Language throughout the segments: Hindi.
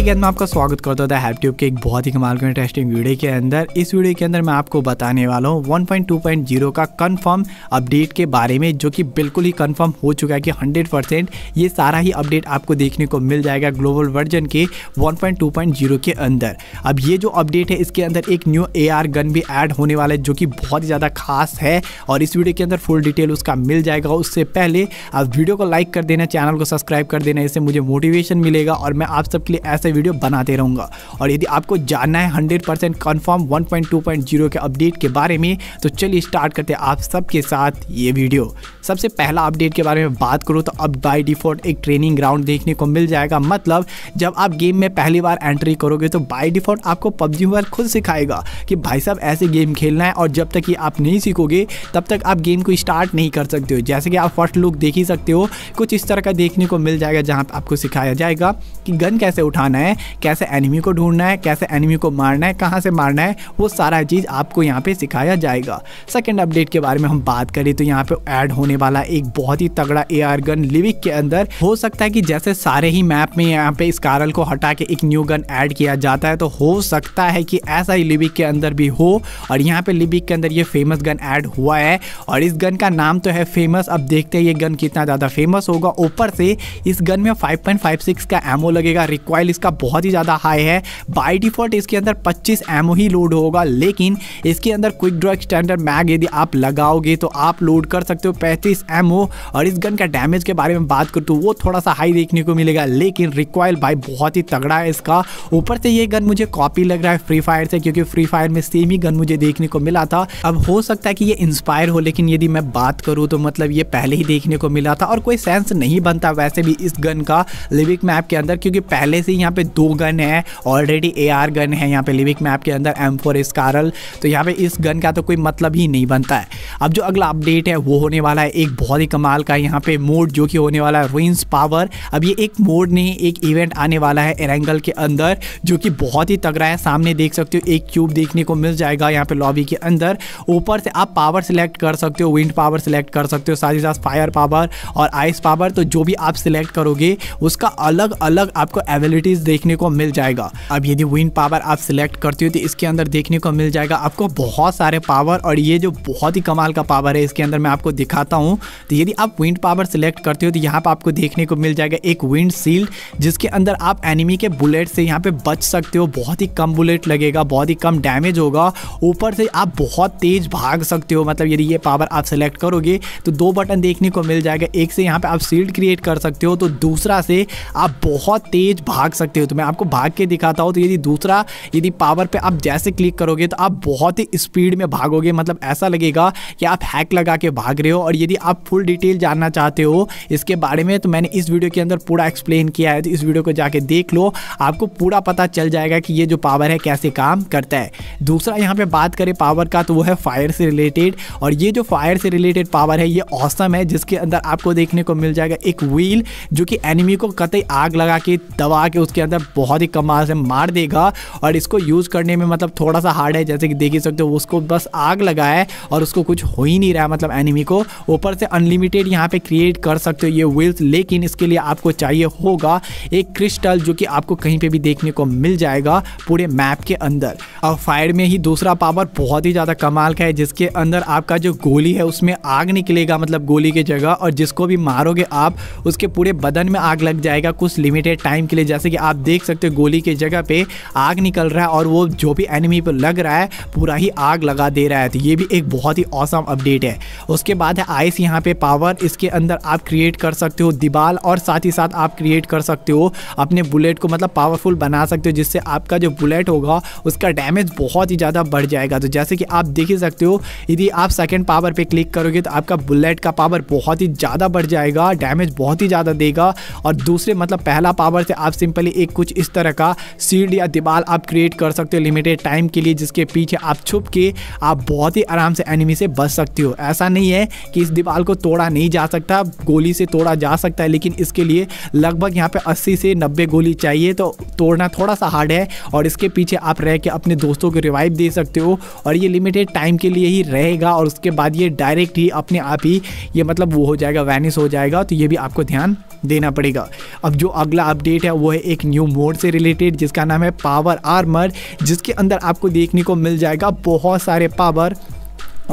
हे गाइस, मैं आपका स्वागत करता हूं द हेल्प ट्यूब के एक बहुत ही कमाल का इंटरेस्टिंग वीडियो के अंदर। इस वीडियो के अंदर मैं आपको बताने वाला हूं 1.2.0 का कंफर्म अपडेट के बारे में, जो कि बिल्कुल ही कंफर्म हो चुका है कि 100% ये सारा ही अपडेट आपको देखने को मिल जाएगा ग्लोबल वर्जन के 1.2.0 के अंदर। अब ये जो अपडेट है इसके अंदर एक न्यू AR गन भी ऐड होने वाला है, जो कि बहुत ही ज़्यादा खास है और इस वीडियो के अंदर फुल डिटेल उसका मिल जाएगा। उससे पहले आप वीडियो को लाइक कर देना, चैनल को सब्सक्राइब कर देना, इससे मुझे मोटिवेशन मिलेगा और मैं आप सबके लिए ऐसे वीडियो बनाते रहूँगा। और यदि आपको जानना है 100% कन्फर्म 1.2.0 के अपडेट के बारे में, तो चलिए स्टार्ट करते हैं आप सबके साथ ये वीडियो। सबसे पहला अपडेट के बारे में बात करूँ तो अब बाय डिफ़ॉल्ट एक ट्रेनिंग ग्राउंड देखने को मिल जाएगा। मतलब जब आप गेम में पहली बार एंट्री करोगे तो बाय डिफ़ॉल्ट आपको PUBG मोबाइल खुद सिखाएगा कि भाई साहब ऐसे गेम खेलना है, और जब तक ये आप नहीं सीखोगे तब तक आप गेम को स्टार्ट नहीं कर सकते हो। जैसे कि आप फर्स्ट लुक देख ही सकते हो, कुछ इस तरह का देखने को मिल जाएगा जहाँ आपको सिखाया जाएगा कि गन कैसे उठाना है, कैसे एनिमी को ढूंढना है, कैसे एनिमी को मारना है, कहाँ से मारना है, वो सारा चीज़ आपको यहाँ पे सिखाया जाएगा। सेकंड अपडेट के बारे में हम बात करें तो यहाँ पे ऐड होने वाला एक बहुत ही तगड़ा AR गन लिविक के अंदर। हो सकता है कि जैसे सारे ही मैप में यहाँ पे स्कारल को हटा के एक न्यू गन ऐड किया जाता है, तो हो सकता है कि ऐसा ही लिविक के अंदर भी हो। और यहाँ पे लिविक के अंदर ये फेमस गन ऐड हुआ है और इस गन का नाम तो है फेमस। अब देखते हैं ये गन कितना ज़्यादा फेमस होगा। ऊपर से इस गन में 5.56 का एमओ लगेगा। रिक्वाइल इसका बहुत ही ज़्यादा हाई है। बाय डिफ़ॉल्ट इसके अंदर 25 एमओ ही लोड होगा, लेकिन इसके अंदर क्विक ड्रॉ एक्सटेंडर मैग यदि आप लगाओगे तो आप लोड कर सकते हो 35 एमओ। और इस गन का डैमेज के बारे में बात करूँ तो वो थोड़ा सा हाई देखने को मिलेगा, लेकिन रिक्वाइल भाई बहुत ही तगड़ा है इसका। ऊपर से ये गन मुझे कॉपी लग रहा है फ्री फायर से, क्योंकि फ्री फायर में सेम ही गन मुझे देखने को मिला था। अब हो सकता है कि ये इंस्पायर हो, लेकिन यदि मैं बात करूँ तो मतलब ये पहले ही देखने को मिला था और कोई सेंस नहीं बनता वैसे भी इस गन का लिविक मैप के अंदर, क्योंकि पहले से यहाँ पे दो गन है ऑलरेडी। AR गन है यहाँ पे लिविक मैप के अंदर M4 स्कारल, तो यहाँ पे इस गन का तो कोई मतलब ही नहीं बनता है। अब जो अगला अपडेट है वो होने वाला है एक बहुत ही कमाल का यहाँ पे मोड, जो कि होने वाला है रूइंस पावर। अब ये एक मोड नहीं, एक इवेंट आने वाला है एरेंगल के अंदर, जो कि बहुत ही तगड़ा है। सामने देख सकते हो एक क्यूब देखने को मिल जाएगा यहाँ पे लॉबी के अंदर। ऊपर से आप पावर सिलेक्ट कर सकते हो, विंड पावर सिलेक्ट कर सकते हो, साथ ही साथ फायर पावर और आइस पावर। तो जो भी आप सिलेक्ट करोगे उसका अलग अलग आपको एबिलिटीज देखने को मिल जाएगा। अब यदि विंड पावर आप सिलेक्ट करते हो तो इसके अंदर देखने को मिल जाएगा आपको बहुत सारे पावर, और ये जो बहुत ही कमाल का पावर है इसके अंदर मैं आपको दिखाता हूँ। तो यदि आप विंड पावर सिलेक्ट करते हो तो यहाँ पर आपको देखने को मिल जाएगा एक विंड शील्ड, जिसके अंदर आप एनिमी के बुलेट से यहाँ पे बच सकते हो। बहुत ही कम बुलेट लगेगा, बहुत ही कम डैमेज होगा। ऊपर से आप बहुत तेज भाग सकते हो, मतलब यदि ये पावर आप सिलेक्ट करोगे तो दो बटन देखने को मिल जाएगा। एक से यहाँ पे आप शील्ड क्रिएट कर सकते हो, तो दूसरा से आप बहुत तेज भाग सकते हो। तो मैं आपको भाग के दिखाता हूँ। तो यदि दूसरा यदि पावर पे आप जैसे क्लिक करोगे तो आप बहुत ही स्पीड में भागोगे, मतलब ऐसा लगेगा कि आप हैक लगा के भाग रहे हो। और यदि आप फुल डिटेल जानना चाहते हो इसके बारे में तो मैंने इस वीडियो के अंदर पूरा एक्सप्लेन किया है, तो इस वीडियो को जाके देख लो, आपको पूरा पता चल जाएगा कि ये जो पावर है कैसे काम करता है। दूसरा यहाँ पर बात करें पावर का तो वो है फायर से रिलेटेड, और ये जो फायर से रिलेटेड पावर है ये ऑसम है, जिसके अंदर आपको देखने को मिल जाएगा एक व्हील, जो कि एनिमी को कतई आग लगा के दबा के उसके अंदर बहुत ही कमाल से मार देगा। और इसको यूज़ करने में मतलब थोड़ा सा हार्ड है, जैसे कि देख ही सकते हो उसको बस आग लगा है और उसको कुछ हो ही नहीं रहा, मतलब एनिमी को। ऊपर से अनलिमिटेड यहाँ पे क्रिएट कर सकते हो ये व्हील्स, लेकिन इसके लिए आपको चाहिए होगा एक क्रिस्टल, जो कि आपको कहीं पे भी देखने को मिल जाएगा पूरे मैप के अंदर। और फायर में ही दूसरा पावर बहुत ही ज़्यादा कमाल का है, जिसके अंदर आपका जो गोली है उसमें आग निकलेगा, मतलब गोली की जगह, और जिसको भी मारोगे आप उसके पूरे बदन में आग लग जाएगा कुछ लिमिटेड टाइम के लिए। जैसे कि आप देख सकते हो गोली के जगह पे आग निकल रहा है और वो जो भी एनिमी पर लग रहा है पूरा ही आग लगा दे रहा है। तो ये भी एक बहुत ही ऑसम अपडेट है। उसके बाद है आइस यहाँ पे पावर, इसके अंदर आप क्रिएट कर सकते हो दीवाल, और साथ ही साथ आप क्रिएट कर सकते हो अपने बुलेट को, मतलब पावरफुल बना सकते हो, जिससे आपका जो बुलेट होगा उसका डैमेज बहुत ही ज़्यादा बढ़ जाएगा। तो जैसे कि आप देख ही सकते हो यदि आप सेकेंड पावर पर क्लिक करोगे तो आपका बुलेट का पावर बहुत ही ज़्यादा बढ़ जाएगा, डैमेज बहुत ही ज़्यादा देगा। और दूसरे मतलब पहला पावर से आप सिंपली एक कुछ इस तरह का शील्ड या दीवार आप क्रिएट कर सकते हो लिमिटेड टाइम के लिए, जिसके पीछे आप छुप के आप बहुत ही आराम से एनिमी से बच सकते हो। ऐसा नहीं है कि इस दीवार को तोड़ा नहीं जा सकता, गोली से तोड़ा जा सकता है, लेकिन इसके लिए लगभग यहाँ पे 80 से 90 गोली चाहिए, तो तोड़ना थोड़ा सा हार्ड है। और इसके पीछे आप रह के अपने दोस्तों को रिवाइव दे सकते हो, और ये लिमिटेड टाइम के लिए ही रहेगा, और उसके बाद ये डायरेक्ट ही अपने आप ही ये मतलब वो हो जाएगा, वैनिश हो जाएगा। तो ये भी आपको ध्यान देना पड़ेगा। अब जो अगला अपडेट है वो है एक न्यू मोड से रिलेटेड जिसका नाम है पावर आर्मर, जिसके अंदर आपको देखने को मिल जाएगा बहुत सारे पावर।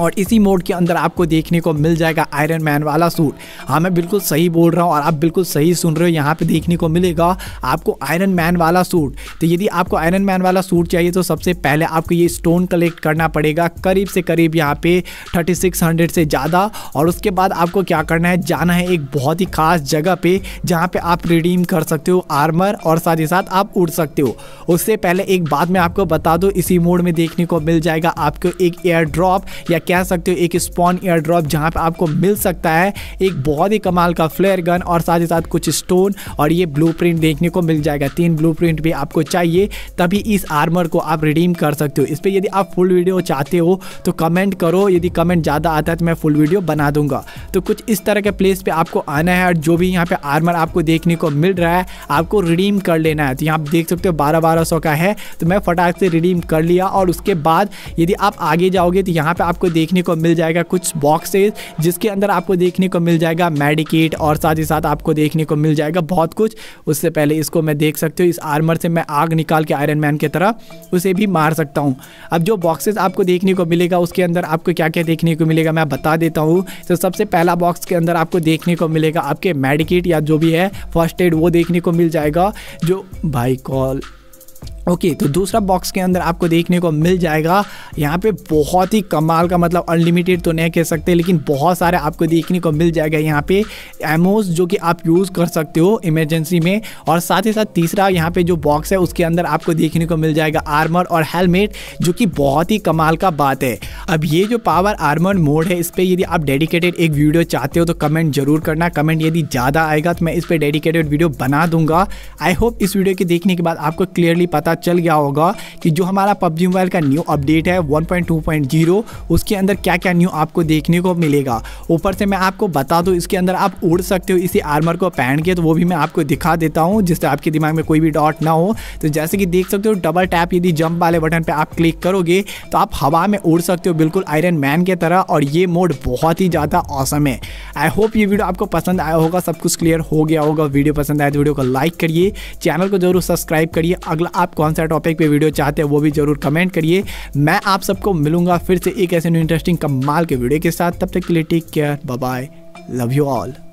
और इसी मोड के अंदर आपको देखने को मिल जाएगा आयरन मैन वाला सूट। हाँ, मैं बिल्कुल सही बोल रहा हूँ और आप बिल्कुल सही सुन रहे हो, यहाँ पे देखने को मिलेगा आपको आयरन मैन वाला सूट। तो यदि आपको आयरन मैन वाला सूट चाहिए तो सबसे पहले आपको ये स्टोन कलेक्ट करना पड़ेगा, करीब से करीब यहाँ पे 3600 से ज़्यादा। और उसके बाद आपको क्या करना है, जाना है एक बहुत ही ख़ास जगह पर जहाँ पर आप रिडीम कर सकते हो आर्मर और साथ ही साथ आप उड़ सकते हो। उससे पहले एक बात मैं आपको बता दूँ, इसी मोड में देखने को मिल जाएगा आपको एक एयर ड्रॉप या कह सकते हो एक स्पॉन एयर ड्रॉप, जहाँ पे आपको मिल सकता है एक बहुत ही कमाल का फ्लेयर गन और साथ ही साथ कुछ स्टोन और ये ब्लूप्रिंट देखने को मिल जाएगा। 3 ब्लूप्रिंट भी आपको चाहिए तभी इस आर्मर को आप रिडीम कर सकते हो। इस पर यदि आप फुल वीडियो चाहते हो तो कमेंट करो, यदि कमेंट ज़्यादा आता है तो मैं फुल वीडियो बना दूंगा। तो कुछ इस तरह के प्लेस पर आपको आना है और जो भी यहाँ पर आर्मर आपको देखने को मिल रहा है आपको रिडीम कर लेना है। तो यहाँ आप देख सकते हो 1200 का है, तो मैं फटाक से रिडीम कर लिया। और उसके बाद यदि आप आगे जाओगे तो यहाँ पर आपको देखने को मिल जाएगा कुछ बॉक्सेस, जिसके अंदर आपको देखने को मिल जाएगा मेडिकेट और साथ ही साथ आपको देखने को मिल जाएगा बहुत कुछ। उससे पहले इसको मैं देख सकते हो, इस आर्मर से मैं आग निकाल के आयरन मैन की तरह उसे भी मार सकता हूं। अब जो बॉक्सेस आपको देखने को मिलेगा उसके अंदर आपको क्या क्या देखने को मिलेगा मैं बता देता हूँ। तो सबसे पहला बॉक्स के अंदर आपको देखने को मिलेगा आपके मेडिकेट या जो भी है फर्स्ट एड, वो देखने को मिल जाएगा जो भाई कॉल ओके। तो दूसरा बॉक्स के अंदर आपको देखने को मिल जाएगा यहाँ पे बहुत ही कमाल का, मतलब अनलिमिटेड तो नहीं कह सकते लेकिन बहुत सारे आपको देखने को मिल जाएगा यहाँ पे एमोज जो कि आप यूज़ कर सकते हो इमरजेंसी में। और साथ ही साथ तीसरा यहाँ पे जो बॉक्स है उसके अंदर आपको देखने को मिल जाएगा आर्मर और हेलमेट, जो कि बहुत ही कमाल का बात है। अब ये जो पावर आर्मर मोड है इस पर यदि आप डेडिकेटेड एक वीडियो चाहते हो तो कमेंट जरूर करना, कमेंट यदि ज़्यादा आएगा तो मैं इस पर डेडिकेटेड वीडियो बना दूंगा। आई होप इस वीडियो के देखने के बाद आपको क्लियरली पता चल गया होगा कि जो हमारा PUBG मोबाइल का न्यू अपडेट है 1.2.0 उसके अंदर क्या क्या न्यू आपको देखने को मिलेगा। ऊपर से मैं आपको बता दूं इसके अंदर आप उड़ सकते हो इसी आर्मर को पहन के, तो वो भी मैं आपको दिखा देता हूं जिससे आपके दिमाग में कोई भी डॉट ना हो। तो जैसे कि देख सकते हो डबल टैप यदि जंप वाले बटन पर आप क्लिक करोगे तो आप हवा में उड़ सकते हो बिल्कुल आयरन मैन की तरह। और ये मोड बहुत ही ज़्यादा ऑसम है। आई होप ये वीडियो आपको पसंद आया होगा, सब कुछ क्लियर हो गया होगा। वीडियो पसंद आए तो वीडियो को लाइक करिए, चैनल को जरूर सब्सक्राइब करिए। अगला आप कौन सा टॉपिक पे वीडियो चाहते हैं वो भी जरूर कमेंट करिए। मैं आप सबको मिलूंगा फिर से एक ऐसे न्यू इंटरेस्टिंग कमाल के वीडियो के साथ, तब तक के लिए take care, bye bye, love you all.